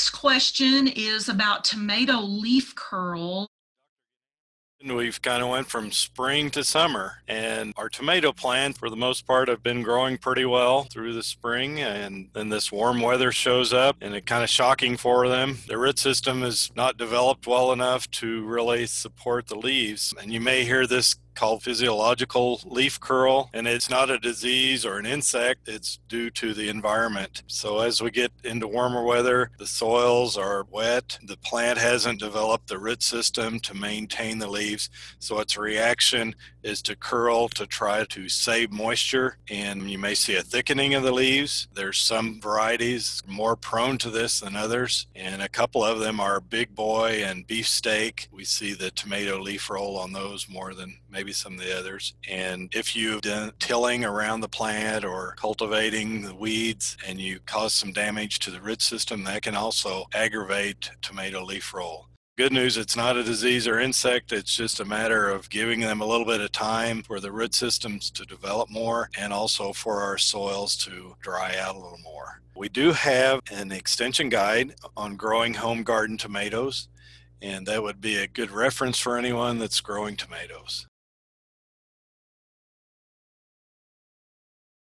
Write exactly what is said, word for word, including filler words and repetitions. next question is about tomato leaf curl. We've kind of went from spring to summer, and our tomato plants, for the most part, have been growing pretty well through the spring, and then this warm weather shows up, and it's kind of shocking for them. The root system is not developed well enough to really support the leaves, and you may hear this called physiological leaf curl, and it's not a disease or an insect, it's due to the environment. So as we get into warmer weather, the soils are wet, the plant hasn't developed the root system to maintain the leaves, so its reaction is to curl to try to save moisture, and you may see a thickening of the leaves. There's some varieties more prone to this than others, and a couple of them are big boy and beefsteak. We see the tomato leaf roll on those more than maybe some of the others. And if you've done tilling around the plant or cultivating the weeds and you cause some damage to the root system, that can also aggravate tomato leaf roll. Good news, it's not a disease or insect. It's just a matter of giving them a little bit of time for the root systems to develop more and also for our soils to dry out a little more. We do have an extension guide on growing home garden tomatoes, and that would be a good reference for anyone that's growing tomatoes.